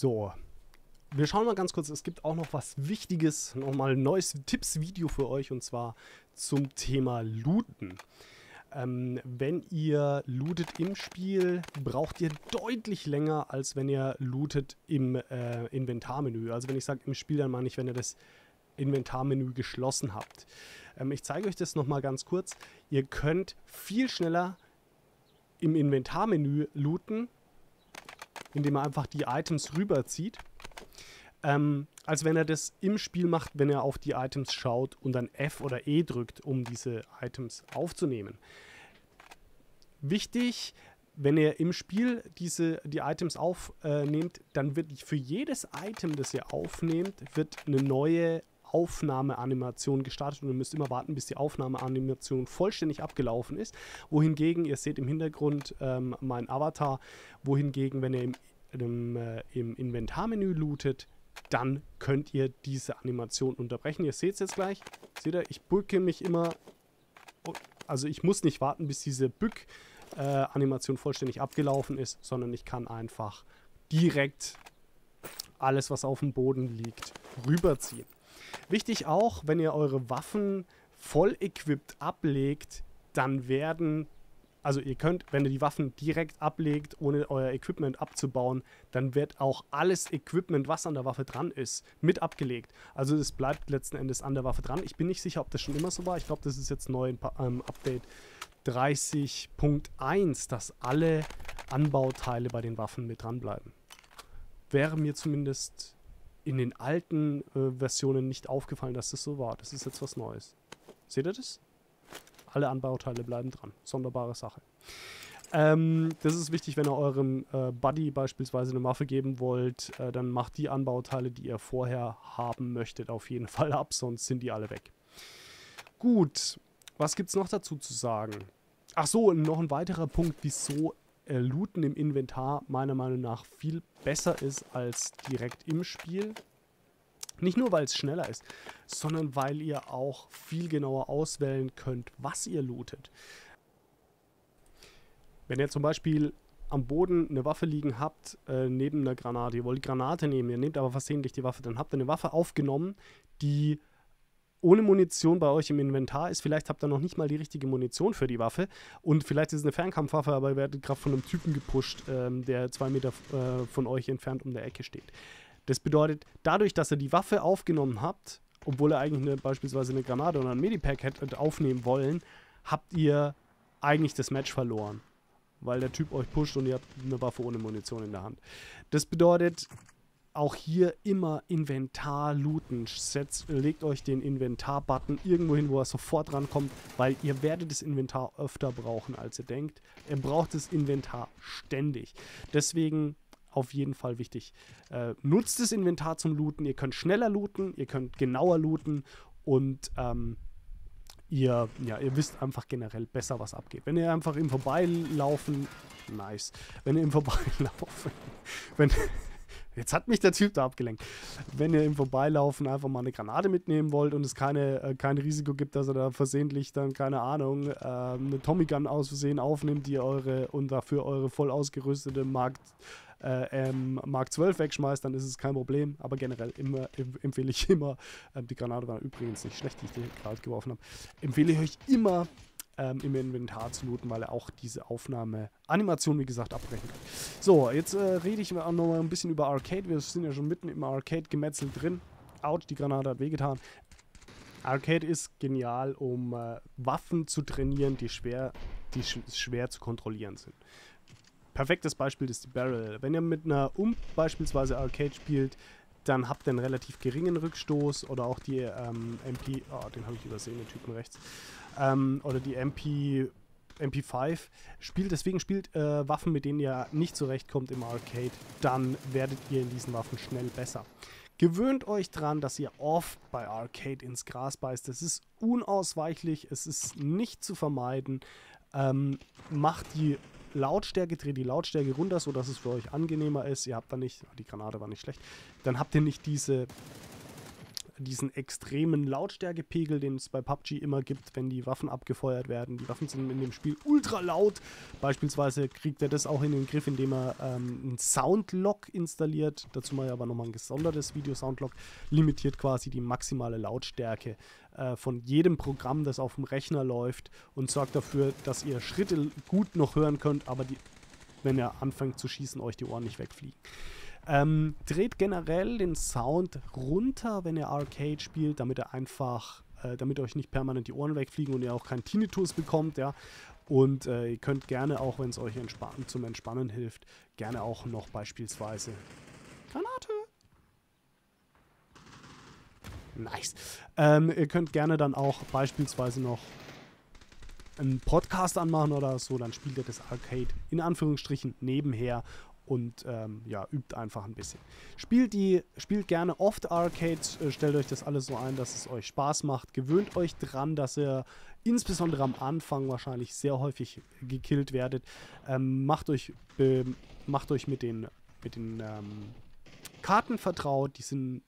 So, wir schauen mal ganz kurz, es gibt auch noch was Wichtiges, nochmal ein neues Tipps-Video für euch, und zwar zum Thema Looten. Wenn ihr lootet im Spiel, braucht ihr deutlich länger, als wenn ihr lootet im Inventarmenü. Also wenn ich sage im Spiel, dann meine ich, wenn ihr das Inventarmenü geschlossen habt. Ich zeige euch das nochmal ganz kurz. Ihr könnt viel schneller im Inventarmenü looten, indem ihr einfach die Items rüberzieht, als wenn ihr das im Spiel macht, wenn ihr auf die Items schaut und dann F oder E drückt, um diese Items aufzunehmen. Wichtig, wenn ihr im Spiel die Items aufnehmt, dann wird für jedes Item, das ihr aufnehmt, wird eine neue Aufnahmeanimation gestartet, und ihr müsst immer warten, bis die Aufnahmeanimation vollständig abgelaufen ist. Wohingegen, ihr seht im Hintergrund meinen Avatar, wohingegen, wenn ihr im Inventarmenü lootet, dann könnt ihr diese Animation unterbrechen. Ihr seht es jetzt gleich. Seht ihr, ich bücke mich immer, also ich muss nicht warten, bis diese Bück-Animation vollständig abgelaufen ist, sondern ich kann einfach direkt alles, was auf dem Boden liegt, rüberziehen. Wichtig auch, wenn ihr eure Waffen voll equipped ablegt, dann also ihr könnt, wenn ihr die Waffen direkt ablegt, ohne euer Equipment abzubauen, dann wird auch alles Equipment, was an der Waffe dran ist, mit abgelegt. Also es bleibt letzten Endes an der Waffe dran. Ich bin nicht sicher, ob das schon immer so war. Ich glaube, das ist jetzt neu im Update 30.1, dass alle Anbauteile bei den Waffen mit dran bleiben. Wäre mir zumindest in den alten Versionen nicht aufgefallen, dass das so war. Das ist jetzt was Neues. Seht ihr das? Alle Anbauteile bleiben dran. Sonderbare Sache. Das ist wichtig, wenn ihr eurem Buddy beispielsweise eine Waffe geben wollt, dann macht die Anbauteile, die ihr vorher haben möchtet, auf jeden Fall ab, sonst sind die alle weg. Gut, was gibt es noch dazu zu sagen? Ach so, noch ein weiterer Punkt, wieso Looten im Inventar meiner Meinung nach viel besser ist als direkt im Spiel. Nicht nur, weil es schneller ist, sondern weil ihr auch viel genauer auswählen könnt, was ihr lootet. Wenn ihr zum Beispiel am Boden eine Waffe liegen habt, neben einer Granate, ihr wollt die Granate nehmen, ihr nehmt aber versehentlich die Waffe, dann habt ihr eine Waffe aufgenommen, die ohne Munition bei euch im Inventar ist. Vielleicht habt ihr noch nicht mal die richtige Munition für die Waffe. Und vielleicht ist es eine Fernkampfwaffe, aber ihr werdet gerade von einem Typen gepusht, der 2 Meter von euch entfernt um der Ecke steht. Das bedeutet, dadurch, dass ihr die Waffe aufgenommen habt, obwohl ihr eigentlich beispielsweise eine Granate oder ein Medipack hättet aufnehmen wollen, habt ihr eigentlich das Match verloren. Weil der Typ euch pusht und ihr habt eine Waffe ohne Munition in der Hand. Das bedeutet, auch hier immer Inventar looten. Legt euch den Inventar-Button irgendwo hin, wo er sofort rankommt, weil ihr werdet das Inventar öfter brauchen, als ihr denkt. Ihr braucht das Inventar ständig. Deswegen auf jeden Fall wichtig. Nutzt das Inventar zum Looten. Ihr könnt schneller looten, ihr könnt genauer looten und ihr wisst einfach generell besser, was abgeht. Wenn ihr einfach im Vorbeilaufen... Nice. Wenn ihr im Vorbeilaufen... Jetzt hat mich der Typ da abgelenkt. Wenn ihr im Vorbeilaufen einfach mal eine Granate mitnehmen wollt und es kein Risiko gibt, dass ihr da versehentlich dann, keine Ahnung, eine Tommy Gun aus Versehen aufnimmt, die dafür eure voll ausgerüstete Mark 12 wegschmeißt, dann ist es kein Problem. Aber generell empfehle ich immer, die Granate war übrigens nicht schlecht, die ich gerade geworfen habe, empfehle ich euch immer, im Inventar zu looten, weil er auch diese Aufnahmeanimation, wie gesagt, abbrechen kann. So, jetzt rede ich auch noch mal ein bisschen über Arcade. Wir sind ja schon mitten im Arcade-Gemetzel drin. Autsch, die Granate hat wehgetan. Arcade ist genial, um Waffen zu trainieren, die schwer zu kontrollieren sind. Perfektes Beispiel ist die Barrel. Wenn ihr mit einer beispielsweise Arcade spielt, dann habt ihr einen relativ geringen Rückstoß oder auch die MP... Oh, den habe ich übersehen, den Typen rechts. Oder die MP5. Deswegen spielt Waffen, mit denen ihr nicht zurechtkommt im Arcade. Dann werdet ihr in diesen Waffen schnell besser. Gewöhnt euch dran, dass ihr oft bei Arcade ins Gras beißt. Das ist unausweichlich, es ist nicht zu vermeiden. Macht die... dreht die Lautstärke runter, sodass es für euch angenehmer ist. Ihr habt dann nicht, die Granate war nicht schlecht, dann habt ihr nicht diese diesen extremen Lautstärkepegel, den es bei PUBG immer gibt, wenn die Waffen abgefeuert werden. Die Waffen sind in dem Spiel ultra laut. Beispielsweise kriegt er das auch in den Griff, indem er einen Soundlock installiert. Dazu mache ich aber nochmal ein gesondertes Video. Soundlock limitiert quasi die maximale Lautstärke von jedem Programm, das auf dem Rechner läuft, und sorgt dafür, dass ihr Schritte gut noch hören könnt, aber die, wenn ihr anfängt zu schießen, euch die Ohren nicht wegfliegen. Dreht generell den Sound runter, wenn ihr Arcade spielt, damit er einfach, damit euch nicht permanent die Ohren wegfliegen und ihr auch keinen Tinnitus bekommt, ja. Und ihr könnt gerne auch, wenn es euch zum Entspannen hilft, gerne auch noch beispielsweise Granate. Nice. Ihr könnt gerne dann auch beispielsweise noch einen Podcast anmachen oder so, dann spielt ihr das Arcade in Anführungsstrichen nebenher und ja, übt einfach ein bisschen. Spielt gerne oft Arcades, stellt euch das alles so ein, dass es euch Spaß macht. Gewöhnt euch dran, dass ihr insbesondere am Anfang wahrscheinlich sehr häufig gekillt werdet. Macht euch mit den Karten vertraut, die sind...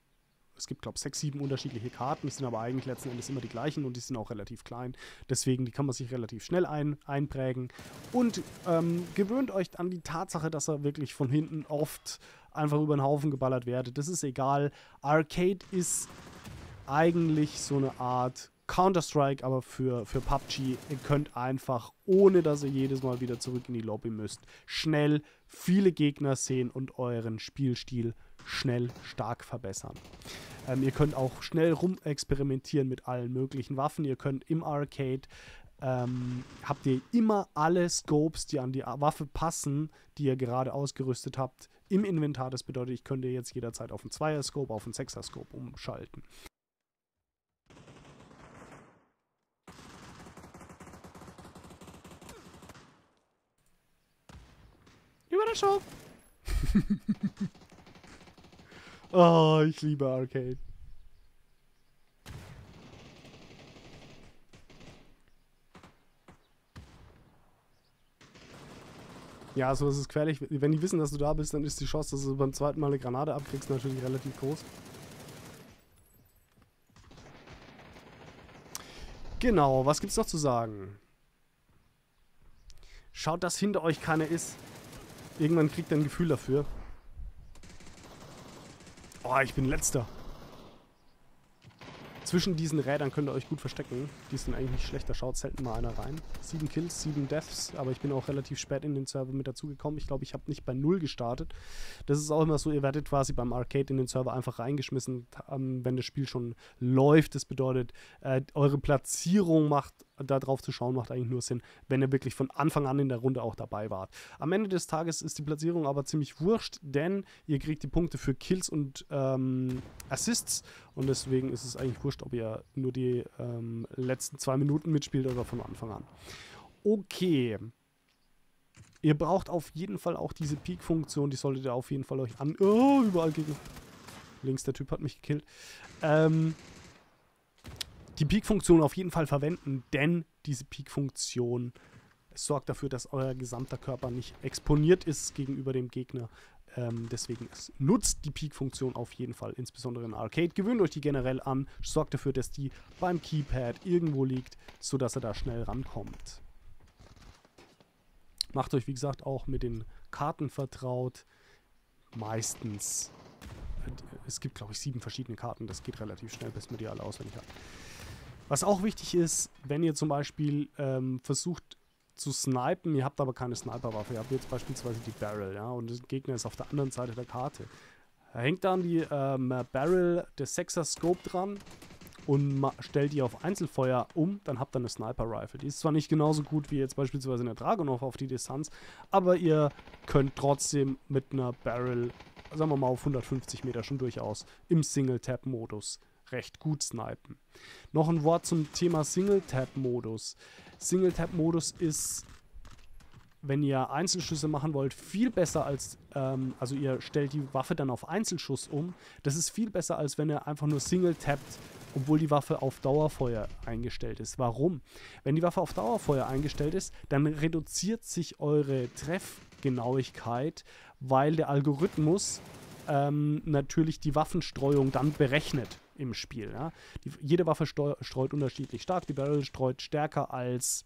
Es gibt, glaube ich, 6, 7 unterschiedliche Karten, es sind aber eigentlich letzten Endes immer die gleichen und die sind auch relativ klein. Deswegen, die kann man sich relativ schnell einprägen. Und gewöhnt euch an die Tatsache, dass ihr wirklich von hinten oft einfach über den Haufen geballert werdet. Das ist egal. Arcade ist eigentlich so eine Art Counter-Strike, aber für PUBG. Ihr könnt einfach, ohne dass ihr jedes Mal wieder zurück in die Lobby müsst, schnell viele Gegner sehen und euren Spielstil schnell stark verbessern. Ihr könnt auch schnell rumexperimentieren mit allen möglichen Waffen. Ihr könnt im Arcade, habt ihr immer alle Scopes, die an die Waffe passen, die ihr gerade ausgerüstet habt, im Inventar. Das bedeutet, ich könnte jetzt jederzeit auf einen 2er-Scope, auf einen 6er-Scope umschalten. Über den Shop! Oh, ich liebe Arcade. Ja, so ist es gefährlich. Wenn die wissen, dass du da bist, dann ist die Chance, dass du beim zweiten Mal eine Granate abkriegst, natürlich relativ groß. Genau, was gibt's noch zu sagen? Schaut, dass hinter euch keiner ist. Irgendwann kriegt ihr ein Gefühl dafür. Oh, ich bin letzter. Zwischen diesen Rädern könnt ihr euch gut verstecken. Die sind eigentlich nicht schlecht, da schaut selten mal einer rein. 7 Kills, 7 Deaths, aber ich bin auch relativ spät in den Server mit dazugekommen. Ich glaube, ich habe nicht bei 0 gestartet. Das ist auch immer so, ihr werdet quasi beim Arcade in den Server einfach reingeschmissen, wenn das Spiel schon läuft. Das bedeutet, eure Platzierung macht, darauf zu schauen, macht eigentlich nur Sinn, wenn ihr wirklich von Anfang an in der Runde auch dabei wart. Am Ende des Tages ist die Platzierung aber ziemlich wurscht, denn ihr kriegt die Punkte für Kills und Assists und deswegen ist es eigentlich wurscht, ob ihr nur die letzten 2 Minuten mitspielt oder von Anfang an. Okay. Ihr braucht auf jeden Fall auch diese Peak-Funktion, die solltet ihr auf jeden Fall euch an... Oh, überall gegen... Links, der Typ hat mich gekillt. Die Peak-Funktion auf jeden Fall verwenden, denn diese Peak-Funktion sorgt dafür, dass euer gesamter Körper nicht exponiert ist gegenüber dem Gegner. Deswegen nutzt die Peak-Funktion auf jeden Fall, insbesondere in Arcade. Gewöhnt euch die generell an, sorgt dafür, dass die beim Keypad irgendwo liegt, sodass ihr da schnell rankommt. Macht euch, wie gesagt, auch mit den Karten vertraut. Meistens. Es gibt, glaube ich, 7 verschiedene Karten. Das geht relativ schnell, bis man die alle auswendig hat. Was auch wichtig ist, wenn ihr zum Beispiel versucht zu snipen, ihr habt aber keine Sniperwaffe, ihr habt jetzt beispielsweise die Barrel, ja, und der Gegner ist auf der anderen Seite der Karte. Da hängt dann die Barrel des 6er Scope dran und stellt die auf Einzelfeuer um, dann habt ihr eine Sniper-Rifle. Die ist zwar nicht genauso gut wie jetzt beispielsweise eine Dragunov auf die Distanz, aber ihr könnt trotzdem mit einer Barrel, sagen wir mal auf 150 Meter schon durchaus, im Single-Tap-Modus recht gut snipen. Noch ein Wort zum Thema Single-Tap-Modus. Single-Tap-Modus ist, wenn ihr Einzelschüsse machen wollt, viel besser als, also ihr stellt die Waffe dann auf Einzelschuss um. Das ist viel besser, als wenn ihr einfach nur Single-Tappt, obwohl die Waffe auf Dauerfeuer eingestellt ist. Warum? Wenn die Waffe auf Dauerfeuer eingestellt ist, dann reduziert sich eure Treffgenauigkeit, weil der Algorithmus natürlich die Waffenstreuung dann berechnet. im Spiel. Ja? Jede Waffe streut unterschiedlich stark. Die Barrel streut stärker als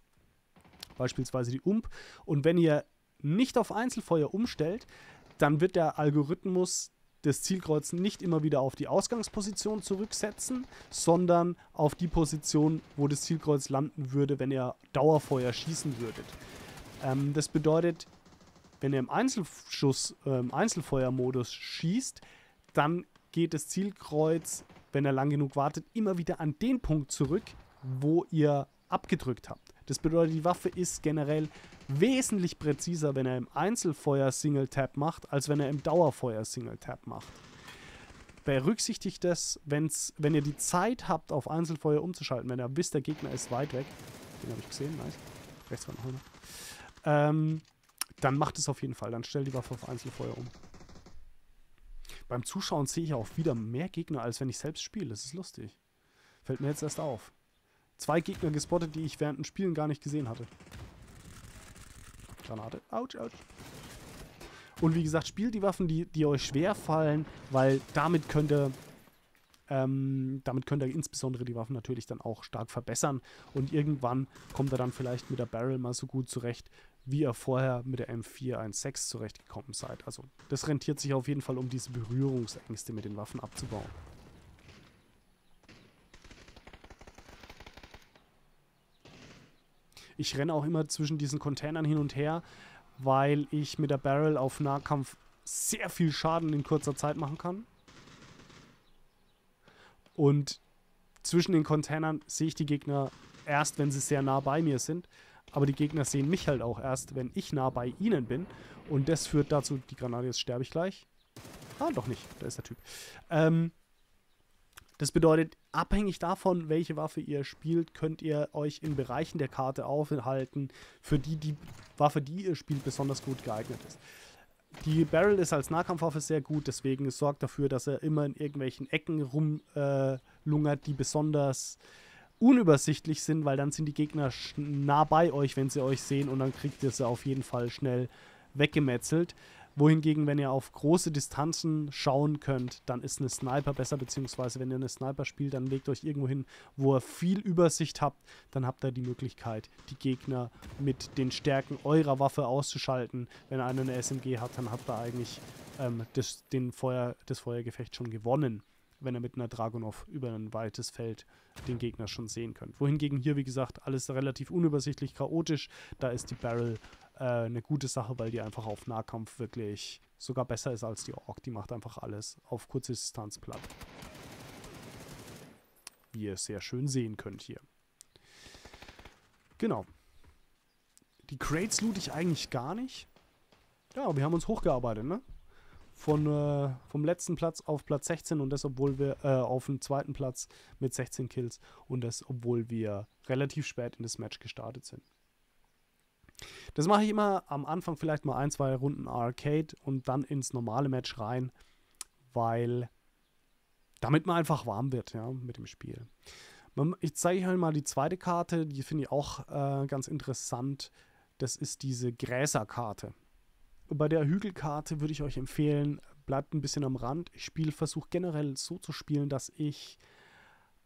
beispielsweise die UMP. Und wenn ihr nicht auf Einzelfeuer umstellt, dann wird der Algorithmus das Zielkreuz nicht immer wieder auf die Ausgangsposition zurücksetzen, sondern auf die Position, wo das Zielkreuz landen würde, wenn ihr Dauerfeuer schießen würdet. Das bedeutet, wenn ihr im Einzelfeuermodus schießt, dann geht das Zielkreuz, wenn er lang genug wartet, immer wieder an den Punkt zurück, wo ihr abgedrückt habt. Das bedeutet, die Waffe ist generell wesentlich präziser, wenn er im Einzelfeuer Single-Tap macht, als wenn er im Dauerfeuer Single-Tap macht. Berücksichtigt das, wenn ihr die Zeit habt, auf Einzelfeuer umzuschalten, wenn ihr wisst, der Gegner ist weit weg. Den habe ich gesehen, nice. Rechts war noch einer. Dann macht es auf jeden Fall. Dann stellt die Waffe auf Einzelfeuer um. Beim Zuschauen sehe ich auch wieder mehr Gegner, als wenn ich selbst spiele. Das ist lustig. Fällt mir jetzt erst auf. 2 Gegner gespottet, die ich während dem Spielen gar nicht gesehen hatte. Granate. Autsch, autsch. Und wie gesagt, spielt die Waffen, die euch schwer fallen, weil damit könnt ihr insbesondere die Waffen natürlich dann auch stark verbessern. Und irgendwann kommt er dann vielleicht mit der Barrel mal so gut zurecht, wie ihr vorher mit der M416 zurechtgekommen seid. Also das rentiert sich auf jeden Fall, um diese Berührungsängste mit den Waffen abzubauen. Ich renne auch immer zwischen diesen Containern hin und her, weil ich mit der Barrel auf Nahkampf sehr viel Schaden in kurzer Zeit machen kann. Und zwischen den Containern sehe ich die Gegner erst, wenn sie sehr nah bei mir sind. Aber die Gegner sehen mich halt auch erst, wenn ich nah bei ihnen bin. Und das führt dazu, die Granate, jetzt sterbe ich gleich. Ah, doch nicht. Da ist der Typ. Das bedeutet, abhängig davon, welche Waffe ihr spielt, könnt ihr euch in Bereichen der Karte aufhalten, für die die Waffe, die ihr spielt, besonders gut geeignet ist. Die Barrel ist als Nahkampfwaffe sehr gut, deswegen es sorgt dafür, dass er immer in irgendwelchen Ecken rumlungert, die besonders unübersichtlich sind, weil dann sind die Gegner nah bei euch, wenn sie euch sehen, und dann kriegt ihr sie auf jeden Fall schnell weggemetzelt. Wohingegen, wenn ihr auf große Distanzen schauen könnt, dann ist eine Sniper besser, beziehungsweise wenn ihr eine Sniper spielt, dann legt euch irgendwo hin, wo ihr viel Übersicht habt, dann habt ihr die Möglichkeit, die Gegner mit den Stärken eurer Waffe auszuschalten. Wenn einer eine SMG hat, dann habt ihr eigentlich das Feuergefecht schon gewonnen, wenn ihr mit einer Dragunov über ein weites Feld den Gegner schon sehen könnt. Wohingegen hier, wie gesagt, alles relativ unübersichtlich, chaotisch. Da ist die Barrel eine gute Sache, weil die einfach auf Nahkampf wirklich sogar besser ist als die Ork. Die macht einfach alles auf kurze Distanz platt. Wie ihr es sehr schön sehen könnt hier. Genau. Die Crates loot ich eigentlich gar nicht. Ja, wir haben uns hochgearbeitet, ne? Vom letzten Platz auf Platz 16, und das, obwohl wir auf dem zweiten Platz mit 16 Kills, und das, obwohl wir relativ spät in das Match gestartet sind. Das mache ich immer am Anfang, vielleicht mal 1, 2 Runden Arcade und dann ins normale Match rein, weil damit man einfach warm wird, ja, mit dem Spiel. Ich zeige euch mal die zweite Karte, die finde ich auch ganz interessant. Das ist diese Gräserkarte. Bei der Hügelkarte würde ich euch empfehlen, bleibt ein bisschen am Rand. Ich versuche generell so zu spielen, dass ich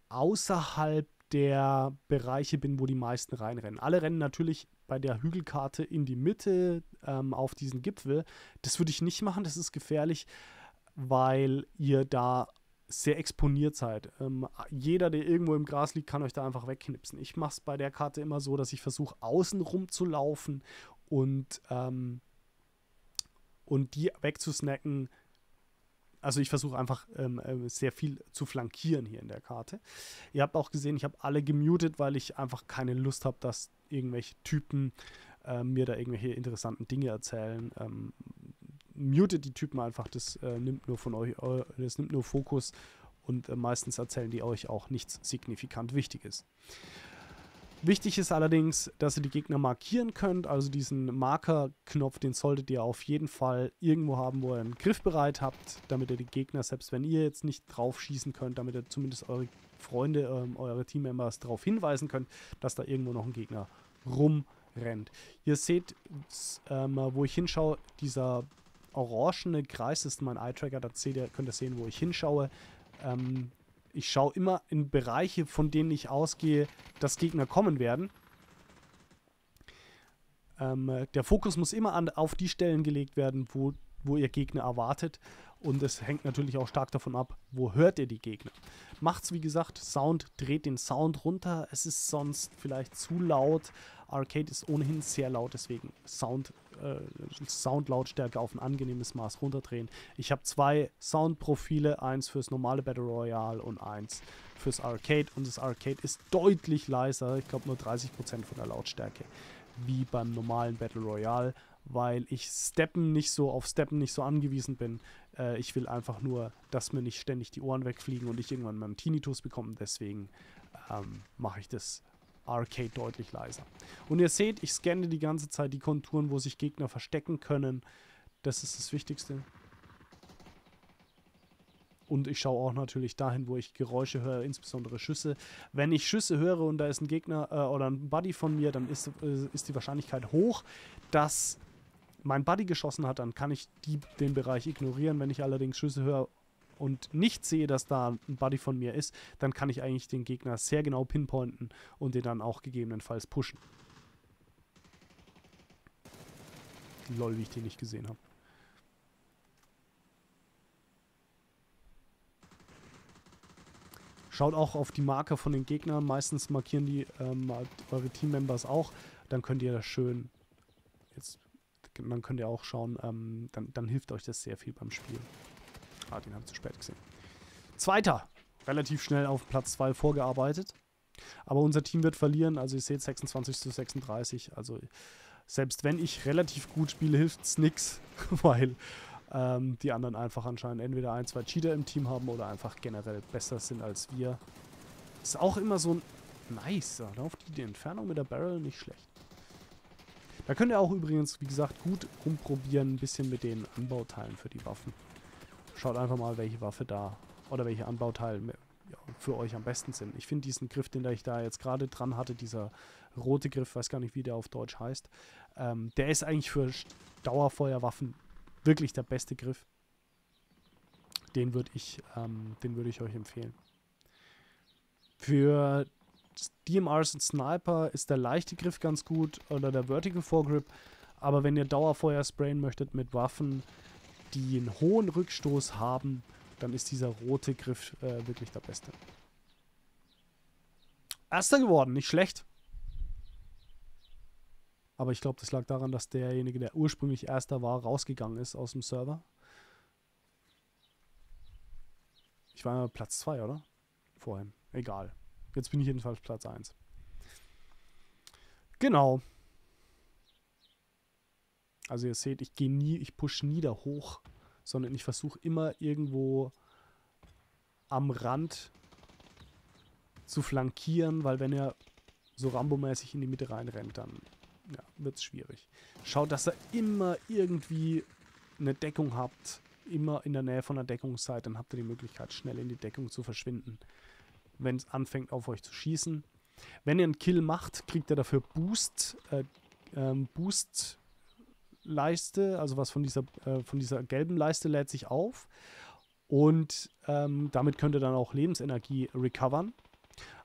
außerhalb der Bereiche bin, wo die meisten reinrennen. Alle rennen natürlich bei der Hügelkarte in die Mitte auf diesen Gipfel. Das würde ich nicht machen, das ist gefährlich, weil ihr da sehr exponiert seid. Jeder, der irgendwo im Gras liegt, kann euch da einfach wegknipsen. Ich mache es bei der Karte immer so, dass ich versuche, außen rum zu laufen und die wegzusnacken. Also ich versuche einfach sehr viel zu flankieren hier in der Karte. Ihr habt auch gesehen, ich habe alle gemutet, weil ich einfach keine Lust habe, dass irgendwelche Typen mir da irgendwelche interessanten Dinge erzählen. Mutet die Typen einfach, das nimmt nur von euch, das nimmt nur Fokus, und meistens erzählen die euch auch nichts signifikant Wichtiges. Wichtig ist allerdings, dass ihr die Gegner markieren könnt, also diesen Markerknopf, den solltet ihr auf jeden Fall irgendwo haben, wo ihr einen Griff bereit habt, damit ihr die Gegner, selbst wenn ihr jetzt nicht drauf schießen könnt, damit ihr zumindest eure Freunde, eure Teammembers darauf hinweisen könnt, dass da irgendwo noch ein Gegner rumrennt. Ihr seht, wo ich hinschaue, dieser orangene Kreis ist mein Eye-Tracker, da könnt ihr sehen, wo ich hinschaue. Ich schaue immer in Bereiche, von denen ich ausgehe, dass Gegner kommen werden. Der Fokus muss immer auf die Stellen gelegt werden, wo ihr Gegner erwartet. Und es hängt natürlich auch stark davon ab, wo hört ihr die Gegner. Macht's, wie gesagt, Sound, dreht den Sound runter. Es ist sonst vielleicht zu laut. Arcade ist ohnehin sehr laut, deswegen Soundlautstärke auf ein angenehmes Maß runterdrehen. Ich habe 2 Soundprofile, eins fürs normale Battle Royale und eins fürs Arcade. Und das Arcade ist deutlich leiser, ich glaube nur 30% von der Lautstärke, wie beim normalen Battle Royale, weil ich auf Steppen nicht so angewiesen bin. Ich will einfach nur, dass mir nicht ständig die Ohren wegfliegen und ich irgendwann meinen Tinnitus bekomme. Deswegen mache ich das Arcade deutlich leiser. Und ihr seht, ich scanne die ganze Zeit die Konturen, wo sich Gegner verstecken können. Das ist das Wichtigste. Und ich schaue auch natürlich dahin, wo ich Geräusche höre, insbesondere Schüsse. Wenn ich Schüsse höre und da ist ein Gegner oder ein Buddy von mir, dann ist die Wahrscheinlichkeit hoch, dass mein Buddy geschossen hat. Dann kann ich den Bereich ignorieren. Wenn ich allerdings Schüsse höre und nicht sehe, dass da ein Buddy von mir ist, dann kann ich eigentlich den Gegner sehr genau pinpointen und den dann auch gegebenenfalls pushen. Lol, wie ich den nicht gesehen habe. Schaut auch auf die Marker von den Gegnern. Meistens markieren die eure Teammembers auch. Dann könnt ihr das schön... Dann könnt ihr auch schauen. Dann hilft euch das sehr viel beim Spiel. Ah, den haben wir zu spät gesehen. Zweiter. Relativ schnell auf Platz 2 vorgearbeitet. Aber unser Team wird verlieren. Also ihr seht 26:36. Also selbst wenn ich relativ gut spiele, hilft es nix. Weil... die anderen einfach anscheinend entweder 1, 2 Cheater im Team haben oder einfach generell besser sind als wir. Ist auch immer so ein nicer. Da auf die Entfernung mit der Barrel nicht schlecht. Da könnt ihr auch übrigens, wie gesagt, gut rumprobieren, ein bisschen mit den Anbauteilen für die Waffen. Schaut einfach mal, welche Waffe da oder welche Anbauteile für euch am besten sind. Ich finde diesen Griff, den ich da jetzt gerade dran hatte, dieser rote Griff, weiß gar nicht, wie der auf Deutsch heißt, der ist eigentlich für Dauerfeuerwaffen wirklich der beste Griff. Den würde ich, euch empfehlen. Für DMRs und Sniper ist der leichte Griff ganz gut oder der Vertical Foregrip. Aber wenn ihr Dauerfeuer sprayen möchtet mit Waffen, die einen hohen Rückstoß haben, dann ist dieser rote Griff wirklich der beste. Erster geworden, nicht schlecht. Aber ich glaube, das lag daran, dass derjenige, der ursprünglich Erster war, rausgegangen ist aus dem Server. Ich war ja Platz 2, oder? Vorhin. Egal. Jetzt bin ich jedenfalls Platz 1. Genau. Also ihr seht, ich pushe nie da hoch, sondern ich versuche immer irgendwo am Rand zu flankieren, weil wenn er so Rambo-mäßig in die Mitte reinrennt, dann... ja, wird's schwierig. Schaut, dass ihr immer irgendwie eine Deckung habt. Immer in der Nähe von der Deckung seid. Dann habt ihr die Möglichkeit, schnell in die Deckung zu verschwinden, wenn es anfängt, auf euch zu schießen. Wenn ihr einen Kill macht, kriegt ihr dafür Boost-Leiste. Also was von dieser gelben Leiste lädt sich auf. Und damit könnt ihr dann auch Lebensenergie recovern.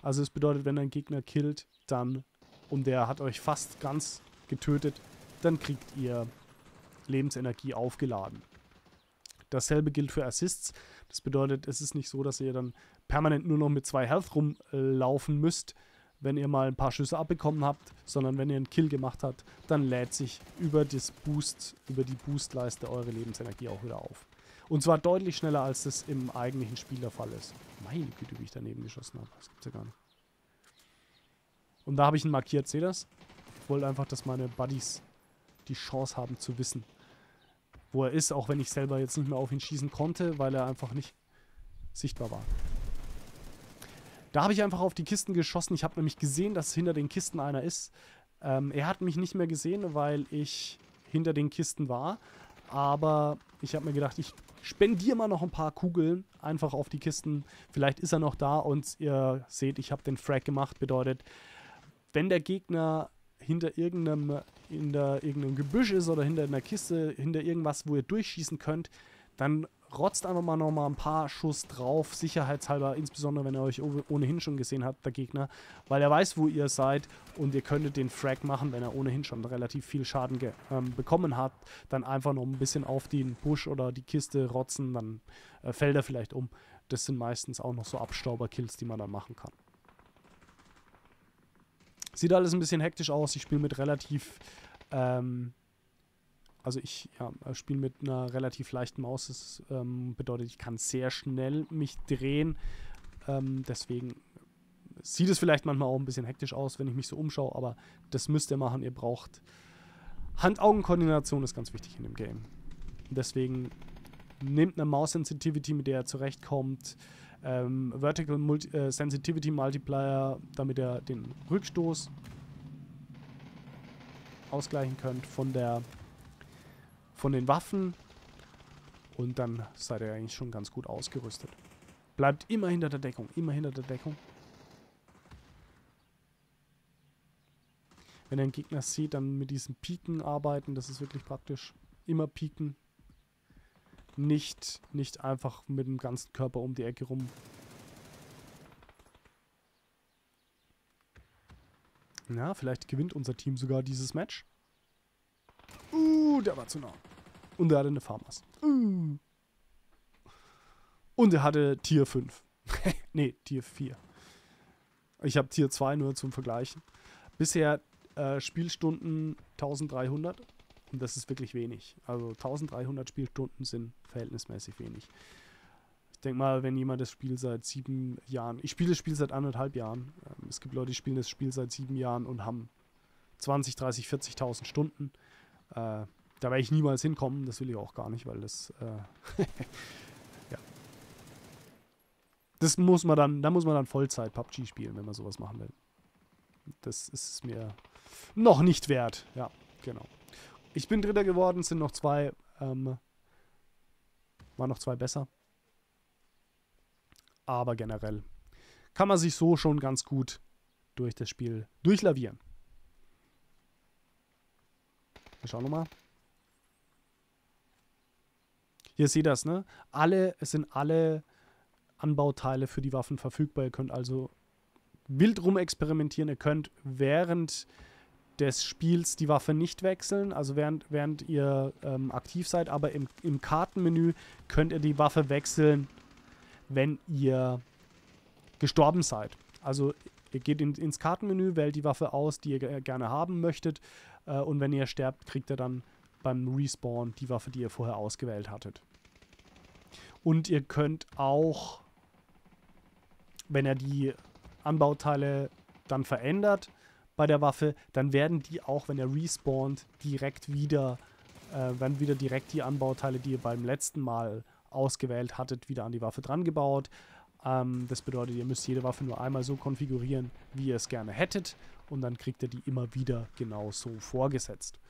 Also es bedeutet, wenn ein Gegner killt, dann... und der hat euch fast ganz getötet, dann kriegt ihr Lebensenergie aufgeladen. Dasselbe gilt für Assists. Das bedeutet, es ist nicht so, dass ihr dann permanent nur noch mit 2 Health rumlaufen müsst, wenn ihr mal ein paar Schüsse abbekommen habt, sondern wenn ihr einen Kill gemacht habt, dann lädt sich über die Boostleiste eure Lebensenergie auch wieder auf. Und zwar deutlich schneller, als das im eigentlichen Spiel der Fall ist. Meine Güte, wie ich daneben geschossen habe. Das gibt's ja gar nicht. Und da habe ich ihn markiert, seht ihr das? Ich wollte einfach, dass meine Buddies die Chance haben zu wissen, wo er ist, auch wenn ich selber jetzt nicht mehr auf ihn schießen konnte, weil er einfach nicht sichtbar war. Da habe ich einfach auf die Kisten geschossen. Ich habe nämlich gesehen, dass hinter den Kisten einer ist. Er hat mich nicht mehr gesehen, weil ich hinter den Kisten war. Aber ich habe mir gedacht, ich spendiere mal noch ein paar Kugeln einfach auf die Kisten. Vielleicht ist er noch da und ihr seht, ich habe den Frag gemacht. Bedeutet, wenn der Gegner hinter irgendeinem Gebüsch ist oder hinter einer Kiste, hinter irgendwas, wo ihr durchschießen könnt, dann rotzt einfach mal nochmal ein paar Schuss drauf, sicherheitshalber, insbesondere wenn er euch ohnehin schon gesehen hat, der Gegner, weil er weiß, wo ihr seid und ihr könntet den Frag machen, wenn er ohnehin schon relativ viel Schaden bekommen hat, dann einfach noch ein bisschen auf den Busch oder die Kiste rotzen, dann fällt er vielleicht um. Das sind meistens auch noch so Abstauber-Kills, die man dann machen kann. Sieht alles ein bisschen hektisch aus, ich spiele mit relativ... spiele mit einer relativ leichten Maus. Das bedeutet, ich kann sehr schnell mich drehen. Deswegen sieht es vielleicht manchmal auch ein bisschen hektisch aus, wenn ich mich so umschaue. Aber das müsst ihr machen. Ihr braucht Hand-Augen-Koordination, ist ganz wichtig in dem Game. Deswegen nehmt eine Maus-Sensitivity, mit der ihr zurechtkommt. Vertical Sensitivity Multiplier, damit ihr den Rückstoß ausgleichen könnt von den Waffen, und dann seid ihr eigentlich schon ganz gut ausgerüstet. Bleibt immer hinter der Deckung, immer hinter der Deckung. Wenn ihr einen Gegner seht, dann mit diesen Piken arbeiten, das ist wirklich praktisch. Immer piken. Nicht einfach mit dem ganzen Körper um die Ecke rum. Na, vielleicht gewinnt unser Team sogar dieses Match. Der war zu nah. Und er hatte eine Farmers. Und er hatte Tier 5. Ne, Tier 4. Ich habe Tier 2 nur zum Vergleichen. Bisher Spielstunden 1300. Und das ist wirklich wenig. Also 1300 Spielstunden sind verhältnismäßig wenig. Ich denke mal, wenn jemand das Spiel seit 7 Jahren... Ich spiele das Spiel seit 1,5 Jahren. Es gibt Leute, die spielen das Spiel seit 7 Jahren und haben 20, 30, 40.000 Stunden. Da werde ich niemals hinkommen, das will ich auch gar nicht, weil das, ja. Das muss man dann, Vollzeit PUBG spielen, wenn man sowas machen will. Das ist mir noch nicht wert, ja, genau. Ich bin Dritter geworden, sind noch 2, waren noch 2 besser. Aber generell kann man sich so schon ganz gut durch das Spiel durchlavieren. Schauen wir mal. Hier seht ihr das, ne? Es sind alle Anbauteile für die Waffen verfügbar. Ihr könnt also wild rum experimentieren. Ihr könnt während des Spiels die Waffe nicht wechseln, also während ihr aktiv seid, aber im Kartenmenü könnt ihr die Waffe wechseln, wenn ihr gestorben seid. Also ihr geht ins Kartenmenü, wählt die Waffe aus, die ihr gerne haben möchtet. Und wenn ihr sterbt, kriegt ihr dann beim Respawn die Waffe, die ihr vorher ausgewählt hattet. Und ihr könnt auch, wenn ihr die Anbauteile dann verändert bei der Waffe, dann werden die auch, wenn ihr respawnt, werden wieder direkt die Anbauteile, die ihr beim letzten Mal ausgewählt hattet, wieder an die Waffe dran gebaut. Das bedeutet, ihr müsst jede Waffe nur einmal so konfigurieren, wie ihr es gerne hättet. Und dann kriegt ihr die immer wieder genau so vorgesetzt.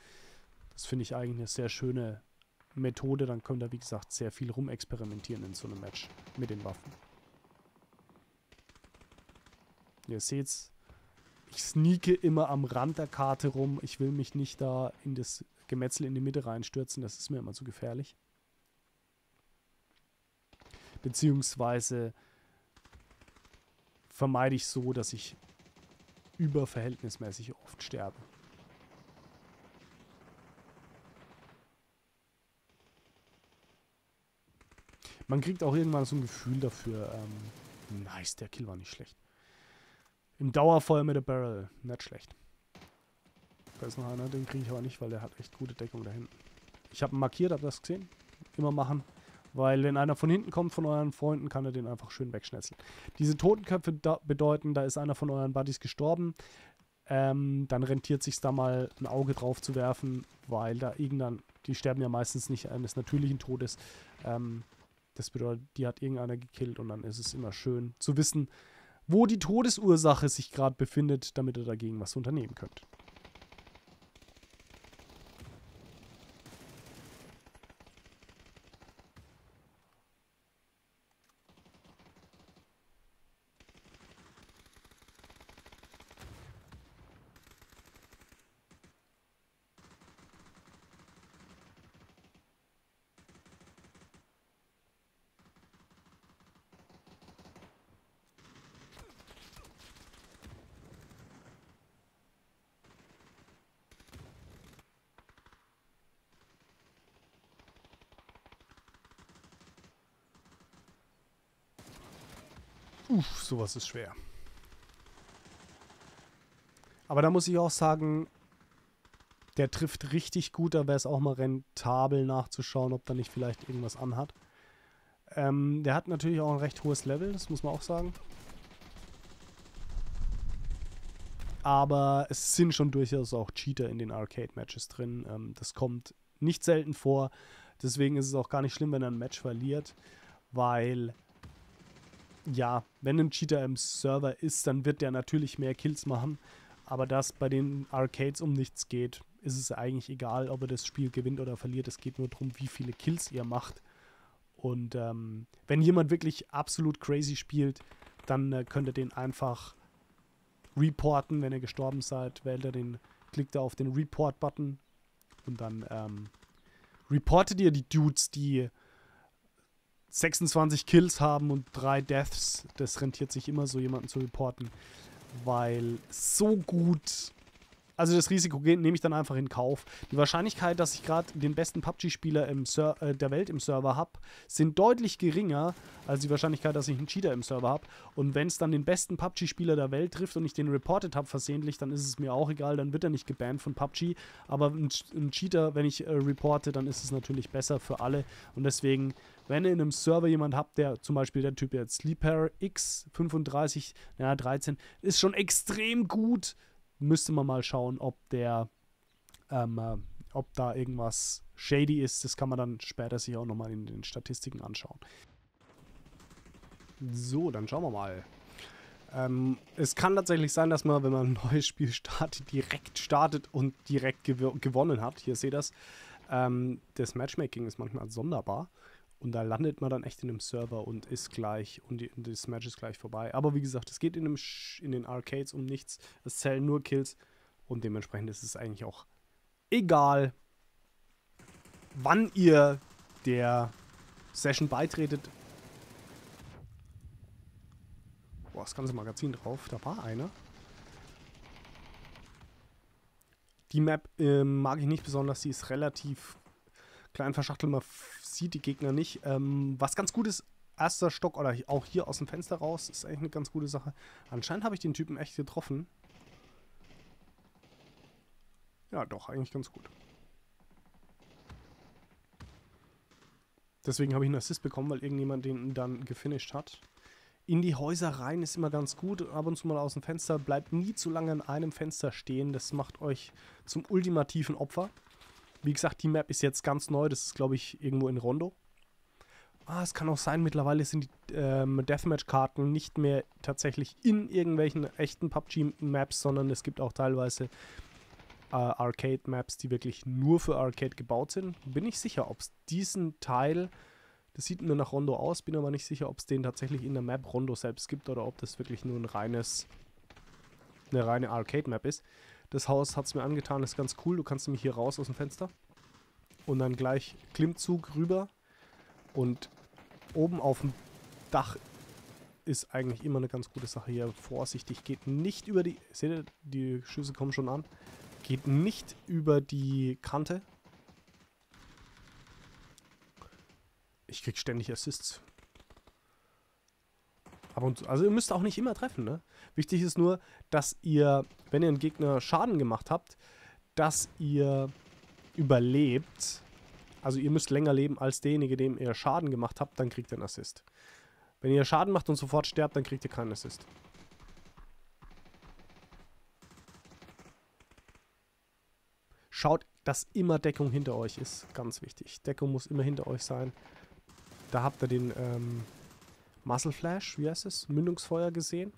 Das finde ich eigentlich eine sehr schöne Methode. Dann könnt ihr, wie gesagt, sehr viel rumexperimentieren in so einem Match mit den Waffen. Ihr seht's. Ich sneake immer am Rand der Karte rum. Ich will mich nicht da in das Gemetzel in die Mitte reinstürzen. Das ist mir immer zu gefährlich. Beziehungsweise vermeide ich so, dass ich überverhältnismäßig oft sterbe. Man kriegt auch irgendwann so ein Gefühl dafür. Nice, der Kill war nicht schlecht. Im Dauerfeuer mit der Barrel. Nicht schlecht. Da ist noch einer, den kriege ich aber nicht, weil der hat echt gute Deckung da hinten. Ich habe ihn markiert, habt ihr das gesehen? Immer machen. Weil wenn einer von hinten kommt von euren Freunden, kann er den einfach schön wegschnetzeln. Diese Totenköpfe bedeuten, da ist einer von euren Buddies gestorben. Dann rentiert sich da mal ein Auge drauf zu werfen, weil da irgendein... Die sterben ja meistens nicht eines natürlichen Todes. Das bedeutet, die hat irgendeiner gekillt, und dann ist es immer schön zu wissen, wo die Todesursache sich gerade befindet, damit ihr dagegen was unternehmen könnt. Uff, sowas ist schwer. Aber da muss ich auch sagen, der trifft richtig gut. Da wäre es auch mal rentabel nachzuschauen, ob da nicht vielleicht irgendwas anhat. Der hat natürlich auch ein recht hohes Level, das muss man auch sagen. Aber es sind schon durchaus auch Cheater in den Arcade-Matches drin. Das kommt nicht selten vor. Deswegen ist es auch gar nicht schlimm, wenn er ein Match verliert. Weil, ja, wenn ein Cheater im Server ist, dann wird der natürlich mehr Kills machen. Aber dass bei den Arcades um nichts geht, ist es eigentlich egal, ob er das Spiel gewinnt oder verliert. Es geht nur darum, wie viele Kills ihr macht. Und wenn jemand wirklich absolut crazy spielt, dann könnt ihr den einfach reporten. Wenn ihr gestorben seid, wählt er den, klickt er auf den Report-Button und dann reportet ihr die Dudes, die 26 Kills haben und 3 Deaths. Das rentiert sich immer, so jemanden zu reporten, weil so gut... Also das Risiko nehme ich dann einfach in Kauf. Die Wahrscheinlichkeit, dass ich gerade den besten PUBG-Spieler der Welt im Server habe, sind deutlich geringer als die Wahrscheinlichkeit, dass ich einen Cheater im Server habe. Und wenn es dann den besten PUBG-Spieler der Welt trifft und ich den reported habe versehentlich, dann ist es mir auch egal, dann wird er nicht gebannt von PUBG. Aber ein Cheater, wenn ich reporte, dann ist es natürlich besser für alle. Und deswegen, wenn ihr in einem Server jemand habt, der zum Beispiel der Typ jetzt Sleeper X35, ja 13, ist schon extrem gut. Müsste man mal schauen, ob der, ob da irgendwas shady ist. Das kann man dann später sich auch nochmal in den Statistiken anschauen. So, dann schauen wir mal. Es kann tatsächlich sein, dass man, wenn man ein neues Spiel startet und direkt gewonnen hat. Hier seht ihr das. Das Matchmaking ist manchmal sonderbar. Und da landet man dann echt in einem Server und ist gleich, und das Match ist gleich vorbei. Aber wie gesagt, es geht in den Arcades um nichts. Es zählen nur Kills. Und dementsprechend ist es eigentlich auch egal, wann ihr der Session beitretet. Boah, das ganze Magazin drauf. Da war einer. Die Map mag ich nicht besonders. Sie ist relativ klein verschachtelt, man sieht die Gegner nicht. Was ganz gut ist, erster Stock oder auch hier aus dem Fenster raus, ist eigentlich eine ganz gute Sache. Anscheinend habe ich den Typen echt getroffen. Ja, doch, eigentlich ganz gut. Deswegen habe ich einen Assist bekommen, weil irgendjemand den dann gefinisht hat. In die Häuser rein ist immer ganz gut. Ab und zu mal aus dem Fenster. Bleibt nie zu lange in einem Fenster stehen. Das macht euch zum ultimativen Opfer. Wie gesagt, die Map ist jetzt ganz neu. Das ist, glaube ich, irgendwo in Rondo. Ah, es kann auch sein, mittlerweile sind die Deathmatch-Karten nicht mehr tatsächlich in irgendwelchen echten PUBG-Maps, sondern es gibt auch teilweise Arcade-Maps, die wirklich nur für Arcade gebaut sind. Bin ich sicher, ob es diesen Teil, das sieht nur nach Rondo aus, bin aber nicht sicher, ob es den tatsächlich in der Map Rondo selbst gibt oder ob das wirklich nur ein eine reine Arcade-Map ist. Das Haus hat es mir angetan, ist ganz cool. Du kannst nämlich hier raus aus dem Fenster und dann gleich Klimmzug rüber. Und oben auf dem Dach ist eigentlich immer eine ganz gute Sache hier. Vorsichtig, geht nicht über die... Seht ihr, die Schüsse kommen schon an. Geht nicht über die Kante. Ich krieg ständig Assists. Also ihr müsst auch nicht immer treffen, ne? Wichtig ist nur, dass ihr, wenn ihr einen Gegner Schaden gemacht habt, dass ihr überlebt. Also ihr müsst länger leben als derjenige, dem ihr Schaden gemacht habt, dann kriegt ihr einen Assist. Wenn ihr Schaden macht und sofort sterbt, dann kriegt ihr keinen Assist. Schaut, dass immer Deckung hinter euch ist. Ganz wichtig. Deckung muss immer hinter euch sein. Da habt ihr den... Muscle Flash, wie heißt es? Mündungsfeuer gesehen.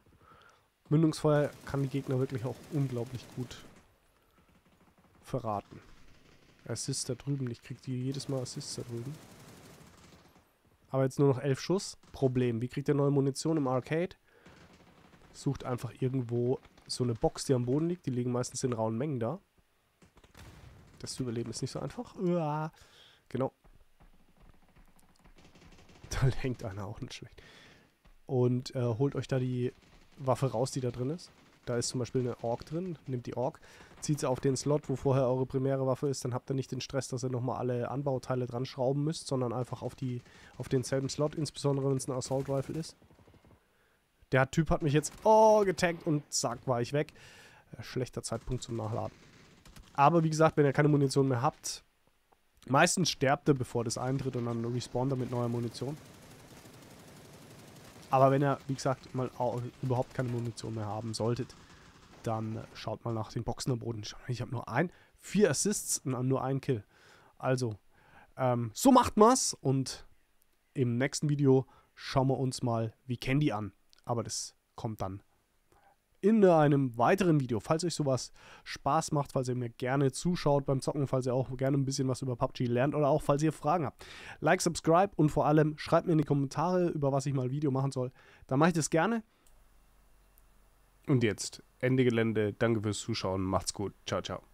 Mündungsfeuer kann die Gegner wirklich auch unglaublich gut verraten. Assist da drüben. Ich kriege die jedes Mal Assist da drüben. Aber jetzt nur noch 11 Schuss. Problem. Wie kriegt ihr neue Munition im Arcade? Sucht einfach irgendwo so eine Box, die am Boden liegt. Die liegen meistens in rauen Mengen da. Das zu überleben ist nicht so einfach. Uah. Genau. Da hängt einer, auch nicht schlecht. Und holt euch da die Waffe raus, die da drin ist. Da ist zum Beispiel eine Ork drin. Nehmt die Ork, zieht sie auf den Slot, wo vorher eure primäre Waffe ist. Dann habt ihr nicht den Stress, dass ihr nochmal alle Anbauteile dran schrauben müsst, sondern einfach auf denselben Slot, insbesondere wenn es ein Assault Rifle ist. Der Typ hat mich jetzt getaggt und zack, war ich weg. Schlechter Zeitpunkt zum Nachladen. Aber wie gesagt, wenn ihr keine Munition mehr habt, meistens sterbt ihr, bevor das eintritt und dann respawnt ihr mit neuer Munition. Aber wenn ihr, wie gesagt, mal überhaupt keine Munition mehr haben solltet, dann schaut mal nach den Boxen am Boden. Ich habe nur 4 Assists und nur 1 Kill. Also, so macht man's und im nächsten Video schauen wir uns mal wie Candy an. Aber das kommt dann in einem weiteren Video. Falls euch sowas Spaß macht, falls ihr mir gerne zuschaut beim Zocken, falls ihr auch gerne ein bisschen was über PUBG lernt oder auch falls ihr Fragen habt. Like, subscribe und vor allem schreibt mir in die Kommentare, über was ich mal ein Video machen soll. Dann mache ich das gerne. Und jetzt Ende Gelände. Danke fürs Zuschauen. Macht's gut. Ciao, ciao.